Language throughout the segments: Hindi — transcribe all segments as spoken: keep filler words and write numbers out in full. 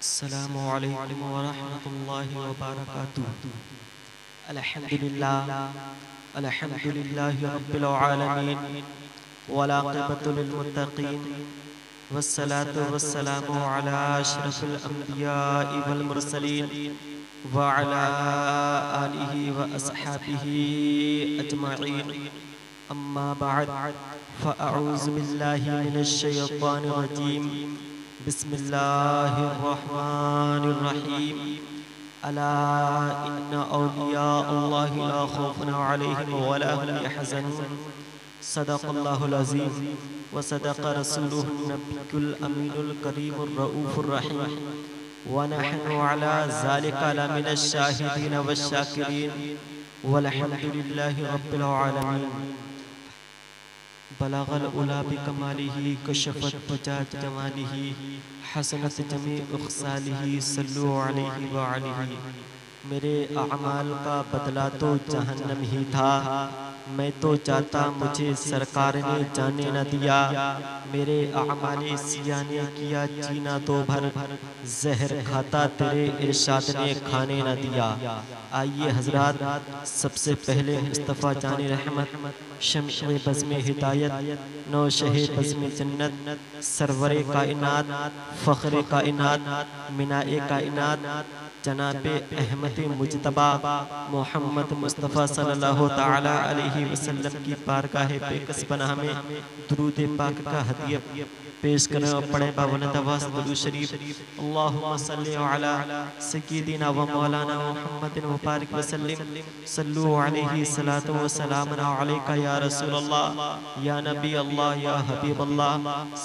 अस्सलामु अलैकुम व रहमतुल्लाहि व बरकातुहू। अलहम्दुलिल्लाह अलहम्दुलिल्लाहि रब्बिल आलमीन व अल अक़िबतु लिल मुत्तक़ीन वस्सलातु वस्सलामु अला अशरफिल अंबियाइ वल मुरसलीन व अला आलिहि व अस्हाबिहि अजमईन। अम्मा बअद फअऊज़ु बिल्लाहि मिनश शैतानिर रजीम। बिस्मिल्लाहिर्रहमानिर्रहीम। अला इन्ना औलियाअल्लाहि ला खौफुन अलैहिम व ला हुम यहज़नून। सदक़ल्लाहुल अज़ीम व सदक़ रसूलुहुन नबियुल अमीनुल करीमुर रऊफुर रहीम। व नहनु अला ज़ालिका लमिनश शाहिदीन वश शाकिरीन वल्हम्दुलिल्लाहि रब्बिल आलमीन। बलगल उला बिकमालिही कशफत बजात जमालिही हसनत जमी उखसालिही सल्लु अलैहि व आलिही। मेरे अमाल का बदला तो जहन्नम ही था, मैं तो चाहता मुझे सरकार ने जाने न दिया। मेरे अमाले सिया ने किया जीना तो भर, जहर खाता तेरे इरशाद ने खाने न दिया। आइए हजरात, सबसे पहले मुस्तफ़ा जाने रहमत, शम्स-ए बज़्म-ए हिदायत, नौशह बज़्म-ए जन्नत, सरवरे कायनात, फ़ख्रे कायनात, मिनाए कायनात, जनाब अहमद मुजतबा मोहम्मद मुस्तफ़ा सल्लल्लाहु तआला अलैहि वसल्लम की बारगाह बेकसपनाह में दुरूद पाक का हदिया पेश करें और पढ़ें बावनदवा दुरूद शरीफ। अल्लाहुम्मा सल्लि अला सय्यिदिना व मौलाना मुहम्मदिन व बारिक व सल्लिम। सल्लु अलैहि सलातु व सलामन अलैका या रसूलल्लाह, या नबी अल्लाह, या हबीब अल्लाह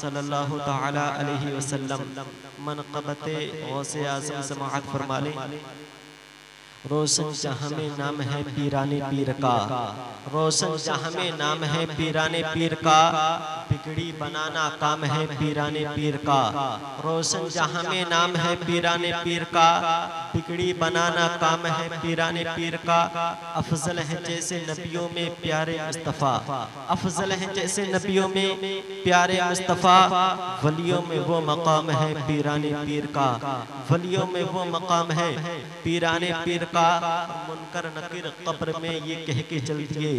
सल्लल्लाहु तआला अलैहि वसल्लम। मनक़बते गौसे आज़म समाअत फरमा ले। रोशन जहाँ में नाम है पीराने पीर का, रोशन जहाँ में नाम है पीराने पीर का, बिगड़ी बनाना काम है पीराने पीर का। रोशन जहाँ में नाम है पीराने पीर का, बिगड़ी बनाना काम है पीराने पीर का। अफजल है जैसे नबियों में प्यारे मुस्तफ़ा, अफजल है जैसे नबियों में प्यारे मुस्तफ़ा। वलियों में वो मकाम है पीराने पीर का, वलियों में वो मकाम है पीराने पीर का। मुनकर नकीर कब्र में ये कह के चल दिए,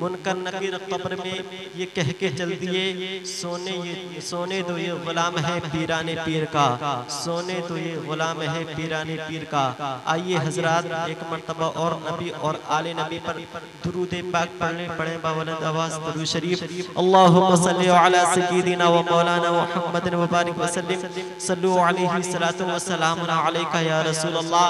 मुनकर नकीर कब्र में ये कह के चल दिए, सोने ये सोने दो ये गुलाम है पीराने पीर का, सोने दो ये गुलाम है पीराने पीर का। आइए हजरात, एक मरतबा और नबी और आले नबी पर दुरूद पाक पढ़ने पढ़े बावलंद आवाज दुरूद शरीफ। अल्लाहुम्मा सल्लि अला सय्यिदिना व मौलाना मुहम्मदिन व बारिक व सल्लिम। सल्लु अलैहि सलातु व सलामु अलैका या रसूल अल्लाह,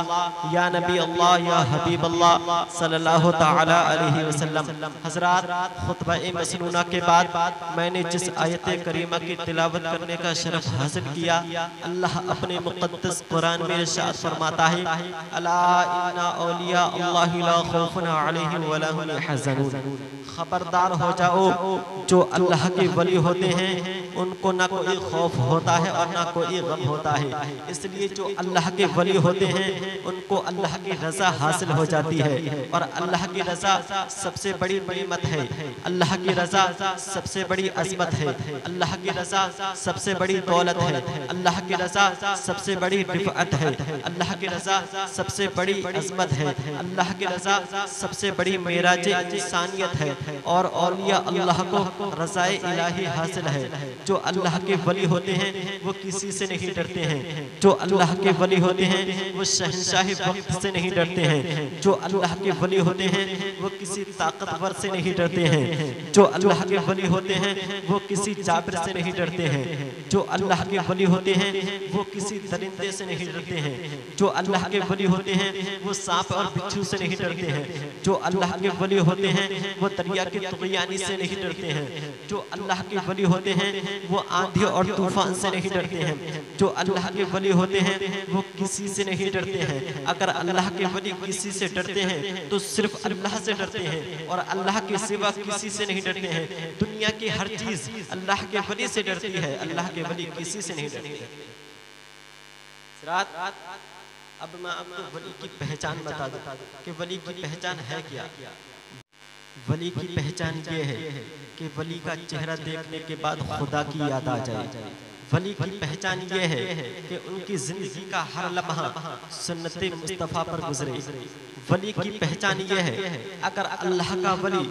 या नबी अल्लाह, या हबीब अल्लाह सल्लल्लाहु तआला अलैहि वसल्लम। हजरात, खुतबा-ए मसनूना के बाद मैंने जिस आयत करीमा की तिलावत करने का शरफ हासिल किया, अल्लाह अपने मुक़द्दस कुरान में इरशाद फरमाता है, अला इन्ना औलिया अल्लाह ला खौफुन अलैहिम व ला हुम यहज़नून। खबरदार हो जाओ, जो अल्लाह के वली होते हैं उनको ना कोई खौफ होता है और ना कोई गम होता है। इसलिए जो अल्लाह के वली होते हैं उनको अल्लाह की रजा हासिल हो जाती है, और अल्लाह की रजा सबसे बड़ी नेमत है, अल्लाह की रजा सबसे बड़ी अज़मत है, अल्लाह की रजा सबसे बड़ी दौलत है, अल्लाह की रजा सबसे बड़ी रिफ़अत है, अल्लाह की रजा सबसे बड़ी अज़मत है, अल्लाह की रजा सबसे बड़ी मेराज इंसानियत है। और औलिया अल्लाह को रज़ाए इलाही हासिल है। जो अल्लाह के वली होते हैं वो किसी से नहीं डरते हैं, जो अल्लाह के वली होते हैं वो शहंशाह वक्त से नहीं डरते हैं, जो अल्लाह के वली होते हैं वो किसी ताकतवर से नहीं डरते हैं, जो अल्लाह के वली होते हैं वो किसी जाबिर से नहीं डरते हैं, जो अल्लाह के वली होते हैं वो किसी दरिंदे से नहीं डरते हैं, जो अल्लाह के वली होते हैं वो सांप और बिच्छू से नहीं डरते हैं, जो अल्लाह के वली होते हैं वो दरिया की तुग़यानी से नहीं डरते हैं, जो अल्लाह के वली होते हैं वो आंधी और तूफान से नहीं डरते हैं, जो अल्लाह के वली होते हैं वो किसी से नहीं डरते हैं। अगर अल्लाह के वली किसी से डरते हैं तो सिर्फ अल्लाह से डरते हैं, और अल्लाह के सिवा किसी से नहीं डरते हैं। दुनिया की हर चीज अल्लाह के वली से डरती है, अल्लाह के वली किसी से नहीं डरते। रात अब मैं आपको वली की पहचान बता दूं कि वली की पहचान है क्या। वली की पहचान ये है कि वली का चेहरा देखने के बाद खुदा की याद आ जाए, वली की पहचान ये है कि उनकी जिंदगी का हर लम्हा सुन्नत मुस्तफ़ा पर गुजरे। वली की पहचान ये है, अगर अल्लाह का वली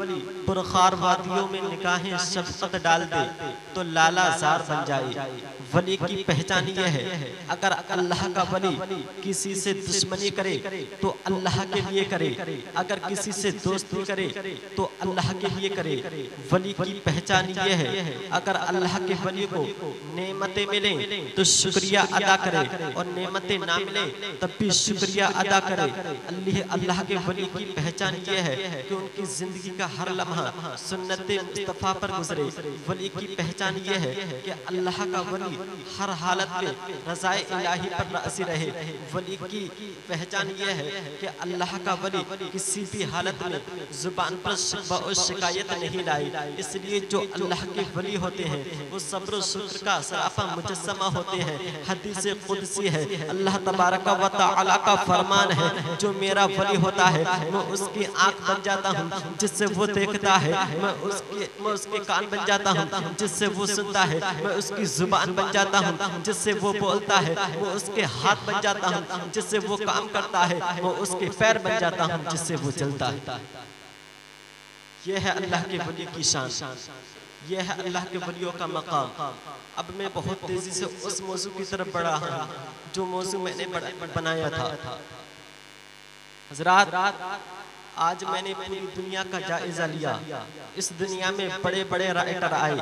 पुरखार वादियों में निकाहें शफ़क़त डाल दे तो लालाजार बन जाए। वली की पहचान ये है, अगर अल्लाह का वली किसी से दुश्मनी करे तो अल्लाह के लिए करे, अगर किसी से दोस्ती करे तो अल्लाह के लिए करे। वली की पहचान ये है, अगर अल्लाह के वली को नेमतें मिले तो शुक्रिया अदा करे और नेमतें ना मिले तब भी शुक्रिया अदा करे। अल्लाह के वली की पहचान ये है कि उनकी जिंदगी का हर लम्हा सुन्नत मुस्तफ़ा पर गुजरे। वली की पहचान ये है कि अल्लाह का वली हर हालत में रज़ाए इलाही पर राज़ी रहे। वली की पहचान ये है कि अल्लाह का वली किसी भी हालत में जुबान पर शक व शिकायत नहीं लाए। इसलिए जो अल्लाह के वली होते हैं वो सब्र और शुक्र का सराफा मुजस्समा होते हैं। हदीस कुदसी है, अल्लाह तबारक व तआला का फरमान है, जो मेरा वली होता है मैं उसकी आंख बन जाता हूँ जिससे वो देखता है, मैं उसके मैं उसके कान बन जाता हूँ जिससे वो सुनता है, मैं उसकी जुबान बन जाता हूँ जिससे वो बोलता है, मैं उसके हाथ बन जाता हूँ जिससे वो काम करता है, मैं उसके पैर बन जाता हूँ जिससे वो चलता है। यह है अल्लाह के वली की शान, यह है अल्लाह के वलियों का मकाम। अब मैं बहुत तेजी से उस मौजू की तरफ बढ़ा हूँ जो मौजू मैंने बनाया था। हज़रात, आज मैंने पूरी दुनिया का जायजा लिया। इस दुनिया में बड़े बड़े राइटर आए,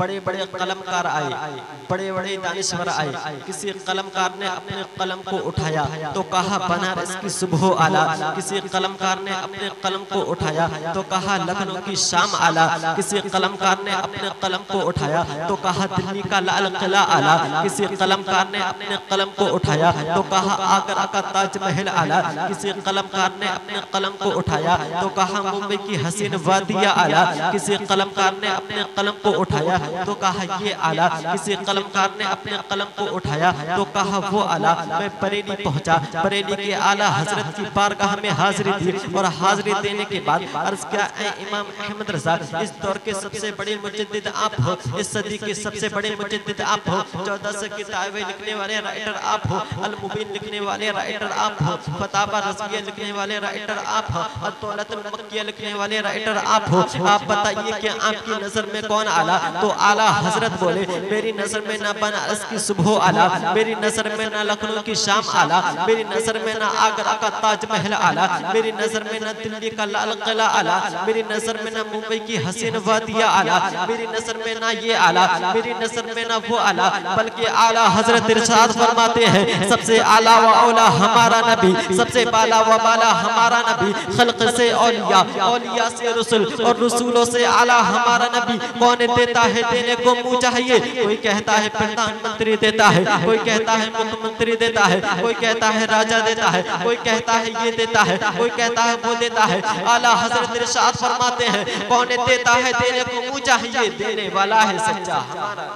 बड़े बड़े कलमकार आए, बड़े बड़े दानिश्वर आए। किसी कलमकार ने अपने कलम को उठाया तो कहा बनारस की सुबह आला, किसी कलमकार ने अपने कलम को उठाया तो कहा लखनऊ की शाम आला, किसी कलमकार ने अपने कलम को उठाया तो कहा दिल्ली का लाल किला आला, किसी कलमकार ने अपने कलम को उठाया तो कहा आगरा का ताजमहल आला, किसी कलमकार ने अपने कलम को उठाया तो कहा मुंबई की हसीन वादिया आला, किसी कलमकार ने अपने कलम को उठाया तो कहा ये आला, किसी कलमकार ने अपने कलम को उठाया तो कहा वो आला। मैं बरेली पहुंचा, बरेली के आला हजरत की बारगाह में हाजिरी दी और हाजिरी देने के बाद अर्ज किया, ऐ इमाम अहमद रज़ा, इस दौर के सबसे बड़े मुजद्दिद आप हो, इस सदी के सबसे बड़े मुजद्दिद आप हो, चौदह सौ किताबें लिखने वाले राइटर आप हो, अल मुबीन लिखने वाले राइटर आप हो, फतावा रज़िया लिखने वाले राइटर आप हो, मक्किया लिखने वाले राइटर आप हो, आप बताइए कि आपकी नजर में कौन आला? तो आला हजरत बोले, मेरी नजर में ना बनारस की सुबह आला, मेरी नजर में ना लखनऊ की शाम आला, मेरी नजर में ना आगरा का ताजमहल आला, मेरी नजर में ना दिल्ली का लाल किला आला, मेरी नजर में ना मुंबई की हसीन वादिया आला, मेरी नजर में ना ये आला, मेरी नजर में ना वो आला, बल्कि आला हजरत इरशाद फरमाते हैं, सबसे आला व औला हमारा नबी, सबसे बाला व बाला हमारा नबी, खल्क़ से औलिया, औलिया से रसूल और रसूलों से आला हमारा नबी। कौन देता है देने को मुँह चाहिए? कोई कहता है प्रधानमंत्री देता है, कोई कहता है मुख्यमंत्री देता है, कोई कहता है राजा देता है, कोई कहता है ये देता है, कोई कहता है वो देता है। आला हजरत इरशाद फरमाते हैं, कौन देता है देने को मुँह चाहिए, देने वाला है सच्चा हमारा।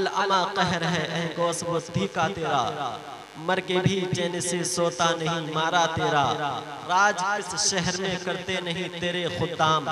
अल-अमा कहर है ऐ गौस वो धीका तेरा, मर के भी चैन से सोता नहीं मारा तेरा, राज किस शहर में करते नहीं तेरे खुदाम,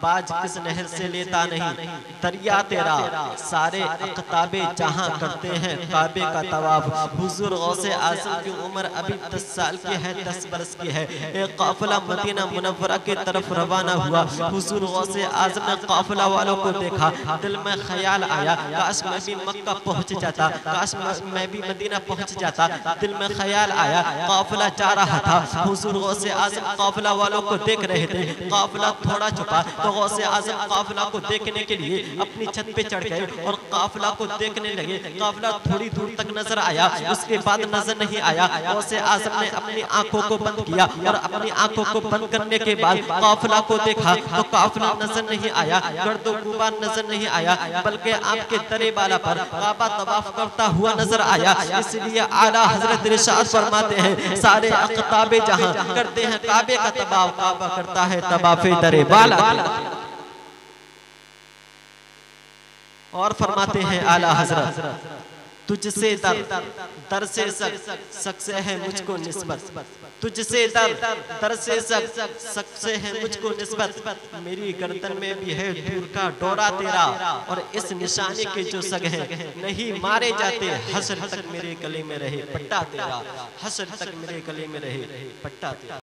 बाज किस नहर से लेता नहीं दरिया तेरा, सारे अकताबे जहां करते हैं काबे का तवाफ। हुजूर गौसे आज़म की उम्र अभी दस साल की है, दस बरस की है। एक काफिला मदीना मुनव्वरा की तरफ रवाना हुआ। हुजूर गौसे आज़म ने काफिला वालों को देखा, दिल में ख्याल आया काश मैं भी मक्का पहुँच जाता, काश मैं भी मदीना पहुँच जाता। दिल में ख्याल आया, काफिला जा रहा था, हुजूर गौसे आज़म काफिला वालों को देख रहे थे। काफिला थोड़ा झुका तो गौसे आज़म काफिला को देखने के लिए अपनी छत पे चढ़ गए और काफिला को देखने लगे। काफिला थोड़ी दूर तक नजर आया, उसके बाद नजर नहीं आया। गौसे आज़म ने अपनी आंखों को बंद किया और अपनी आंखों को बंद करने के बाद काफिला को देखा तो काफिला नजर नहीं आया, गर्दो गुबार नजर नहीं आया, बल्कि आपके तरे बाला पर काबा तवाफ करता हुआ नजर आया। इसलिए आला हजरत इरशाद फरमाते हैं, सारे अकताबे जहां करते हैं काबे का तवाफ, काबा करता है तवाफे दरे वाला। और फरमाते हैं आला हजरत, तुझसे दर दर से शख्स है मुझको निस्बत, तुझसे दर दर से शख्स है मुझको निस्बत। मेरी गर्दन में भी है दूर का डोरा तेरा, और इस निशाने के जो सग है नहीं मारे जाते। हसर तक मेरे गले में रहे पट्टा तेरा, हसर तक मेरे गले में रहे पट्टा तेरा।